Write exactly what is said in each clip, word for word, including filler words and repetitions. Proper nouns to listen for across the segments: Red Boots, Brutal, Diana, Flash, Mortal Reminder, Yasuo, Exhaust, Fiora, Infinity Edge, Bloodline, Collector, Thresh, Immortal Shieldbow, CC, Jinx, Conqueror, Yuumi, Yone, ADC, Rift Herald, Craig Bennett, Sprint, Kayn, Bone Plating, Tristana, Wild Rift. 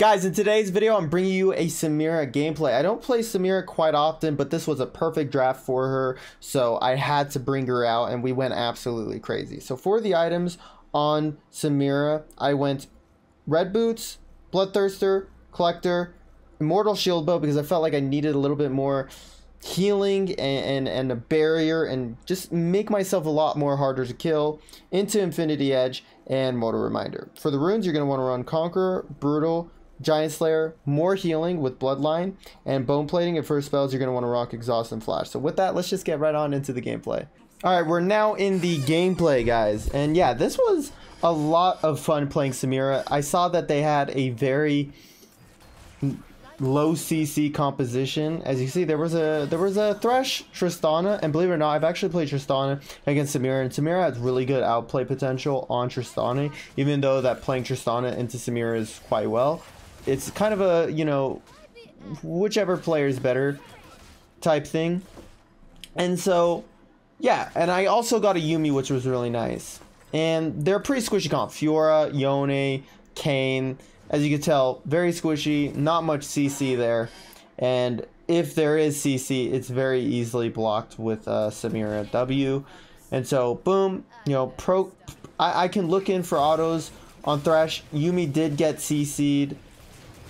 Guys, in today's video, I'm bringing you a Samira gameplay. I don't play Samira quite often, but this was a perfect draft for her, so I had to bring her out, and we went absolutely crazy. So for the items on Samira, I went Red Boots, Bloodthirster, Collector, Immortal Shieldbow, because I felt like I needed a little bit more healing and, and, and a barrier, and just make myself a lot more harder to kill, into Infinity Edge, and Mortal Reminder. For the runes, you're going to want to run Conqueror, Brutal, Giant Slayer, more healing with Bloodline, and Bone Plating. And for spells, you're going to want to rock Exhaust and Flash. So with that, let's just get right on into the gameplay. All right, we're now in the gameplay, guys. And yeah, this was a lot of fun playing Samira. I saw that they had a very low C C composition. As you see, there was a there was a Thresh, Tristana, and believe it or not, I've actually played Tristana against Samira, and Samira has really good outplay potential on Tristana, even though that playing Tristana into Samira is quite well. It's kind of a, you know, whichever player is better type thing. And so, yeah. And I also got a Yuumi, which was really nice. And they're pretty squishy comp. Fiora, Yone, Kayn. As you can tell, very squishy. Not much C C there. And if there is C C, it's very easily blocked with uh, Samira W. And so, boom. You know, pro. I, I can look in for autos on Thresh. Yuumi did get C C'd.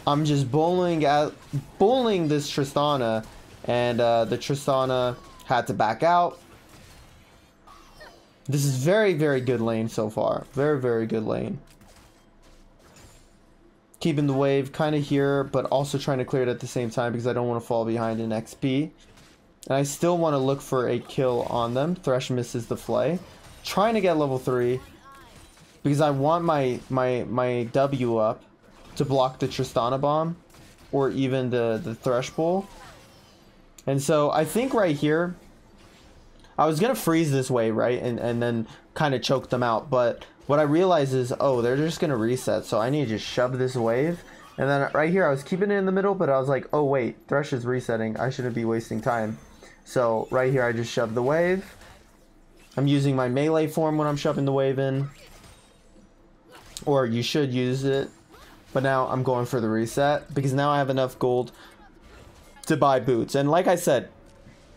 I'm just bowling at bowling this Tristana, and uh, the Tristana had to back out. This is very, very good lane so far. Very, very good lane. Keeping the wave kind of here, but also trying to clear it at the same time because I don't want to fall behind in X P. And I still want to look for a kill on them. Thresh misses the flay. Trying to get level three because I want my my my W up to block the Tristana bomb or even the the Thresh pull. And so I think right here I was gonna freeze this wave, right, and and then kind of choke them out, but what I realized is, oh, they're just gonna reset, so I need to just shove this wave. And then right here I was keeping it in the middle, but I was like, oh wait, Thresh is resetting, I shouldn't be wasting time. So right here I just shoved the wave. I'm using my melee form when I'm shoving the wave in, or you should use it. But now I'm going for the reset because now I have enough gold to buy boots. And like I said,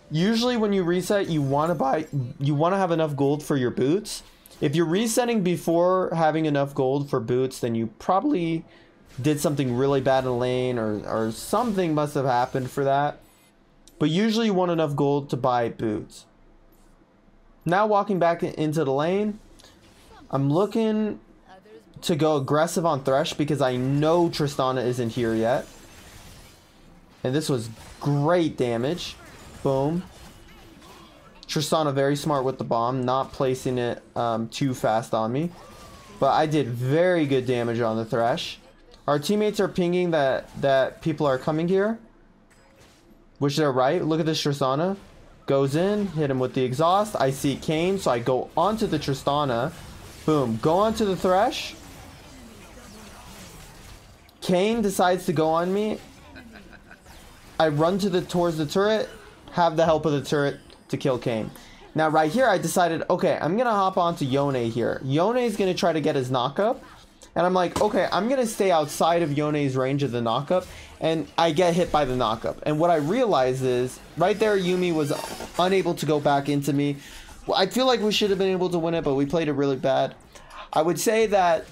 usually when you reset, you want to buy, you want to have enough gold for your boots. If you're resetting before having enough gold for boots, then you probably did something really bad in lane, or, or something must have happened for that. But usually you want enough gold to buy boots. Now walking back into the lane, I'm looking to go aggressive on Thresh because I know Tristana isn't here yet. And this was great damage. Boom. Tristana very smart with the bomb, not placing it um, too fast on me. But I did very good damage on the Thresh. Our teammates are pinging that, that people are coming here, which they're right. Look at this Tristana. Goes in, hit him with the exhaust. I see Kayn, so I go onto the Tristana. Boom. Go onto the Thresh. Kayn decides to go on me. I run to the towards the turret, have the help of the turret to kill Kayn. Now right here I decided, okay, I'm gonna hop onto Yone here. Yone's gonna try to get his knockup, and I'm like, okay, I'm gonna stay outside of Yone's range of the knockup, and I get hit by the knockup. And what I realize is right there Yuumi was unable to go back into me. Well, I feel like we should have been able to win it, but we played it really bad. I would say that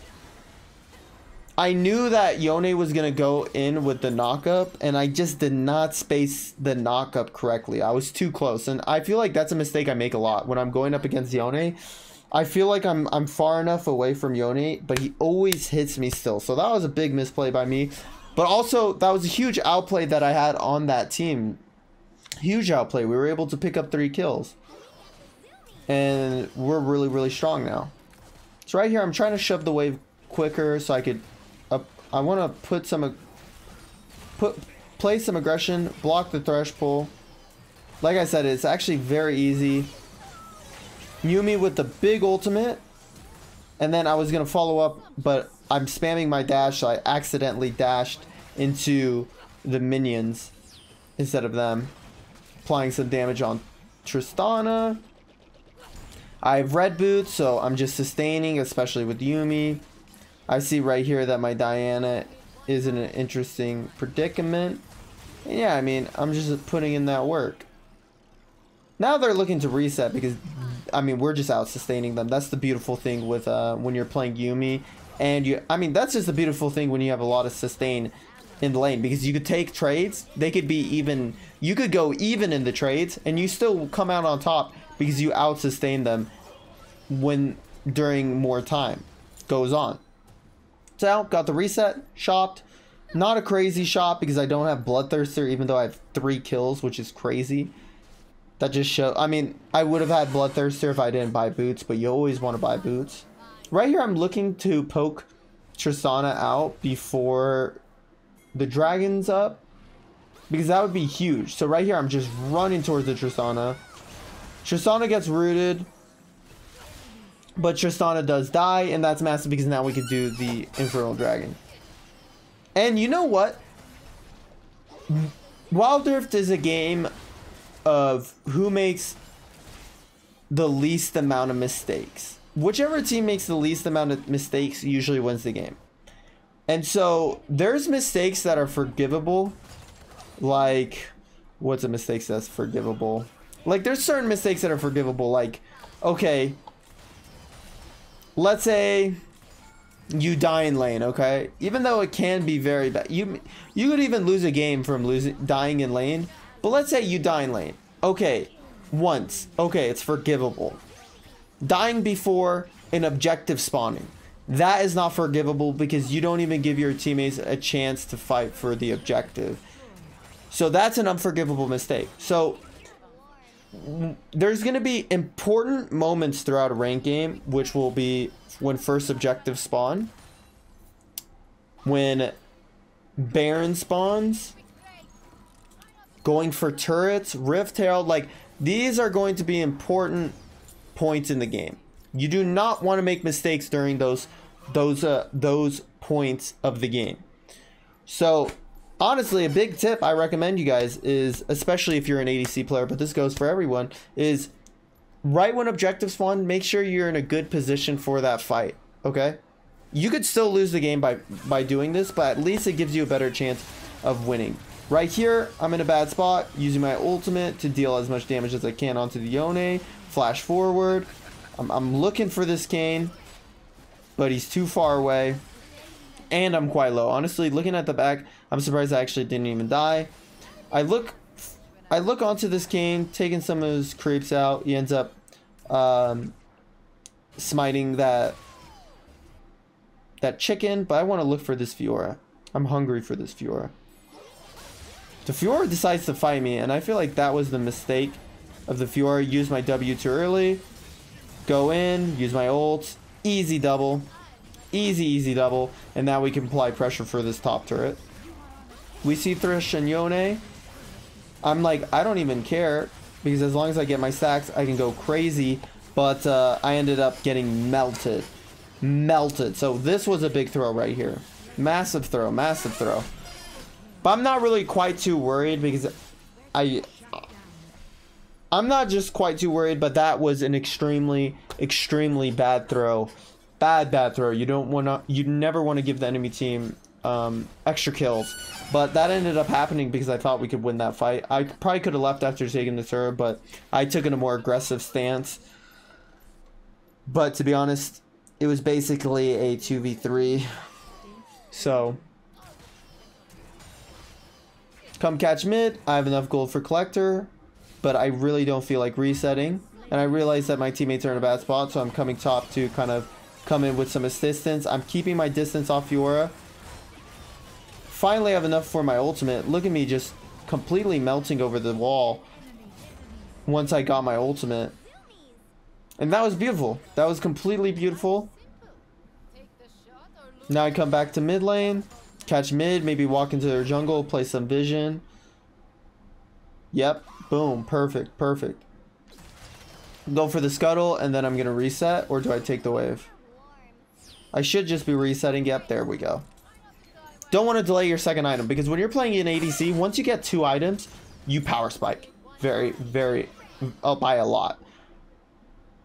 I knew that Yone was going to go in with the knockup, and I just did not space the knockup correctly. I was too close, and I feel like that's a mistake I make a lot when I'm going up against Yone. I feel like I'm, I'm far enough away from Yone, but he always hits me still. So that was a big misplay by me, but also that was a huge outplay that I had on that team. Huge outplay. We were able to pick up three kills. And we're really, really strong now. So right here, I'm trying to shove the wave quicker so I could. Up, I want to put some, put play some aggression, block the Thresh pull. Like I said, it's actually very easy. Yuumi with the big ultimate, and then I was gonna follow up, but I'm spamming my dash, so I accidentally dashed into the minions instead of them, applying some damage on Tristana. I have Red Boots, so I'm just sustaining, especially with Yuumi. I see right here that my Diana is in an interesting predicament. And yeah, I mean, I'm just putting in that work. Now they're looking to reset because, I mean, we're just out sustaining them. That's the beautiful thing with uh, when you're playing Yuumi. And you, I mean, that's just the beautiful thing when you have a lot of sustain in the lane, because you could take trades. They could be even, you could go even in the trades and you still come out on top because you out sustain them when during more time goes on. So got the reset, shopped. Not a crazy shop because I don't have Bloodthirster, even though I have three kills, which is crazy. That just show. I mean, I would have had Bloodthirster if I didn't buy boots, but you always want to buy boots. Right here, I'm looking to poke Tristana out before the dragon's up, because that would be huge. So right here, I'm just running towards the Tristana. Tristana gets rooted, but Tristana does die, and that's massive because now we could do the Infernal Dragon. And you know what? Wild Rift is a game of who makes the least amount of mistakes. Whichever team makes the least amount of mistakes usually wins the game. And so there's mistakes that are forgivable. Like, what's a mistake that's forgivable? Like, there's certain mistakes that are forgivable. Like, okay, let's say you die in lane, okay? Even though it can be very bad. You you could even lose a game from losing dying in lane. But let's say you die in lane. Okay, once. Okay, it's forgivable. Dying before an objective spawning. That is not forgivable because you don't even give your teammates a chance to fight for the objective. So that's an unforgivable mistake. So there's going to be important moments throughout a ranked game, which will be when first objective spawn, when Baron spawns, going for turrets, Rift Herald. Like, these are going to be important points in the game. You do not want to make mistakes during those those uh, those points of the game. So honestly, a big tip I recommend you guys is, especially if you're an A D C player, but this goes for everyone, is right when objectives spawn, make sure you're in a good position for that fight, okay? You could still lose the game by, by doing this, but at least it gives you a better chance of winning. Right here, I'm in a bad spot, using my ultimate to deal as much damage as I can onto the Yone. Flash forward. I'm, I'm looking for this Kayn, but he's too far away. And I'm quite low. Honestly, looking at the back, I'm surprised I actually didn't even die. I look I look onto this Kayn, taking some of his creeps out. He ends up um, smiting that, that chicken, but I want to look for this Fiora. I'm hungry for this Fiora. The Fiora decides to fight me, and I feel like that was the mistake of the Fiora. Use my W too early. Go in, use my ult. Easy double. Easy, easy double. And now we can apply pressure for this top turret. We see Thresh and Yone. I'm like, I don't even care, because as long as I get my stacks, I can go crazy. But uh, I ended up getting melted. Melted. So this was a big throw right here. Massive throw, massive throw. But I'm not really quite too worried, because I... I'm not just quite too worried, but that was an extremely, extremely bad throw. Bad, bad throw. You don't want to, you never want to give the enemy team um, extra kills. But that ended up happening because I thought we could win that fight. I probably could have left after taking the turret, but I took in a more aggressive stance. But to be honest, it was basically a two v three. So, come catch mid. I have enough gold for Collector, but I really don't feel like resetting. And I realize that my teammates are in a bad spot, so I'm coming top to kind of come in with some assistance. I'm keeping my distance off Fiora. Finally, I have enough for my ultimate. Look at me just completely melting over the wall once I got my ultimate. And that was beautiful. That was completely beautiful. Now I come back to mid lane, catch mid, maybe walk into their jungle, play some vision. Yep. Boom. Perfect. Perfect. Go for the scuttle, and then I'm going to reset, or do I take the wave? I should just be resetting. Yep, there we go. Don't want to delay your second item, because when you're playing in A D C, once you get two items, you power spike. Very, very, uh, by a lot.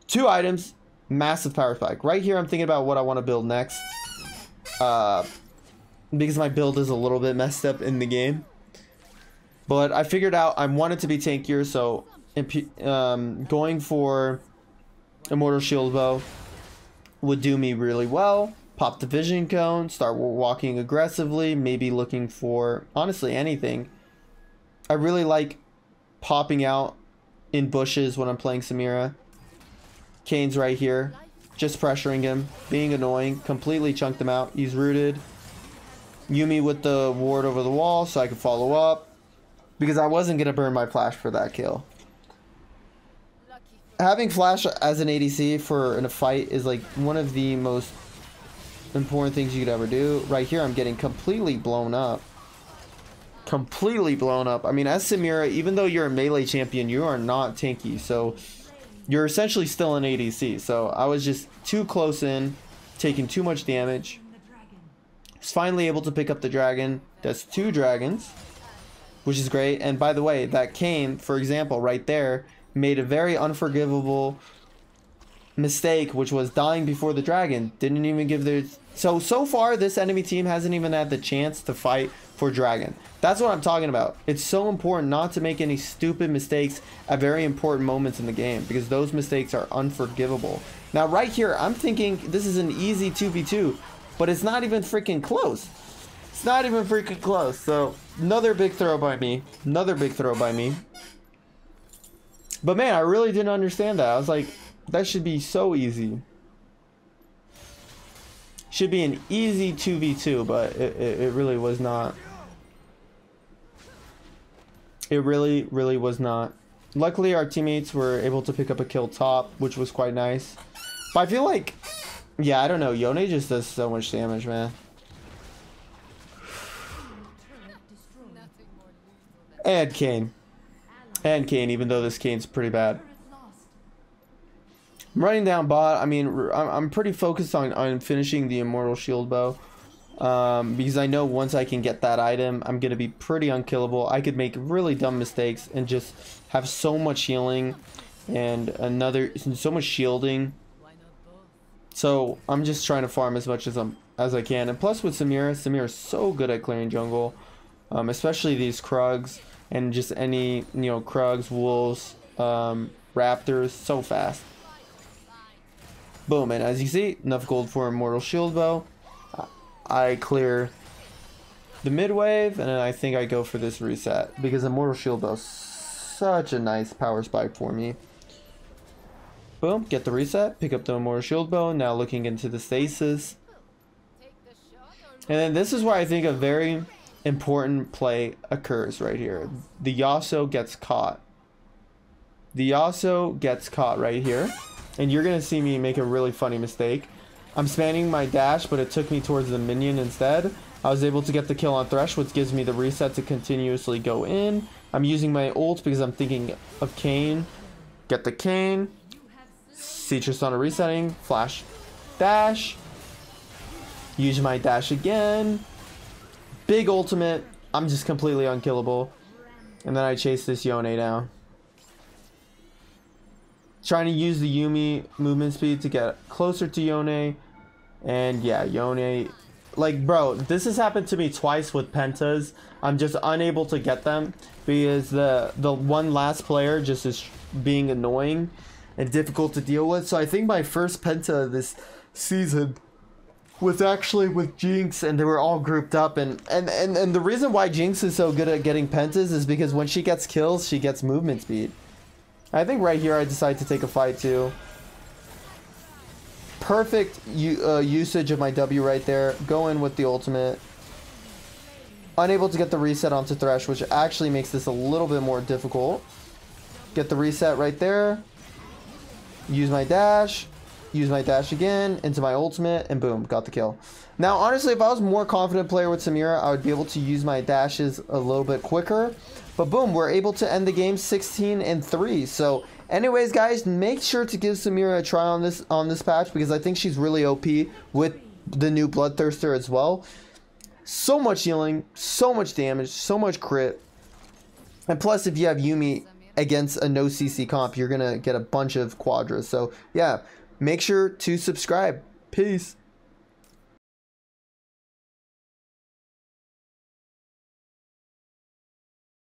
Two items, massive power spike. Right here, I'm thinking about what I want to build next. Uh, because my build is a little bit messed up in the game. But I figured out I wanted to be tankier, so um, going for Immortal Shieldbow would do me really well. Pop the vision cone, start walking aggressively, maybe looking for, honestly, anything. I really like popping out in bushes when I'm playing Samira. Kayn's right here, just pressuring him, being annoying, completely chunked him out. He's rooted. Yuumi with the ward over the wall so I could follow up, because I wasn't going to burn my Flash for that kill. Having Flash as an A D C for in a fight is like one of the most important things you could ever do. Right here, I'm getting completely blown up. Completely blown up. I mean, as Samira, even though you're a melee champion, you are not tanky, so you're essentially still an A D C. So I was just too close in, taking too much damage. I was finally able to pick up the dragon. That's two dragons, which is great. And by the way, that Kayn, for example, right there, made a very unforgivable mistake, which was dying before the dragon. Didn't even give their... So, so far, this enemy team hasn't even had the chance to fight for dragon. That's what I'm talking about. It's so important not to make any stupid mistakes at very important moments in the game, because those mistakes are unforgivable. Now, right here, I'm thinking this is an easy two v two, but it's not even freaking close. It's not even freaking close. So, another big throw by me. Another big throw by me. But, man, I really didn't understand that. I was like, that should be so easy. Should be an easy two v two, but it, it, it really was not. It really, really was not. Luckily, our teammates were able to pick up a kill top, which was quite nice. But I feel like, yeah, I don't know. Yone just does so much damage, man. And Kayn. And Kayn, even though this Kane's pretty bad. I'm running down bot. I mean, I'm pretty focused on, on finishing the Immortal Shieldbow. Um, because I know once I can get that item, I'm going to be pretty unkillable. I could make really dumb mistakes and just have so much healing and another so much shielding. So I'm just trying to farm as much as, I'm, as I can. And plus with Samira, Samira's so good at clearing jungle. Um, especially these Krugs and just any, you know, Krugs, Wolves, um, Raptors, so fast. Boom, and as you see, enough gold for Immortal Shieldbow. I clear the mid wave, and then I think I go for this reset, because Immortal Shieldbow is such a nice power spike for me. Boom, get the reset, pick up the Immortal Shieldbow, now looking into the stasis. And then this is where I think a very important play occurs right here. The Yasuo gets caught. The Yasuo gets caught right here. And you're going to see me make a really funny mistake. I'm spamming my dash, but it took me towards the minion instead. I was able to get the kill on Thresh, which gives me the reset to continuously go in. I'm using my ult because I'm thinking of Kayn. Get the Kayn. See Tristana resetting. Flash. Dash. Use my dash again. Big ultimate. I'm just completely unkillable. And then I chase this Yone down. Trying to use the Yuumi movement speed to get closer to Yone. And yeah, Yone... Like, bro, this has happened to me twice with Pentas. I'm just unable to get them because the, the one last player just is being annoying and difficult to deal with. So I think my first Penta this season was actually with Jinx, and they were all grouped up. And, and, and, and the reason why Jinx is so good at getting Pentas is because when she gets kills, she gets movement speed. I think right here I decide to take a fight too. Perfect uh, usage of my W right there. Go in with the ultimate. Unable to get the reset onto Thresh, which actually makes this a little bit more difficult. Get the reset right there. Use my dash. Use my dash again into my ultimate, and boom, got the kill. Now, honestly, if I was a more confident player with Samira, I would be able to use my dashes a little bit quicker. But boom, we're able to end the game sixteen and three. So anyways, guys, make sure to give Samira a try on this on this patch, because I think she's really O P with the new Bloodthirster as well. So much healing, so much damage, so much crit. And plus, if you have Yuumi against a no C C comp, you're going to get a bunch of quadras. So yeah, make sure to subscribe. Peace.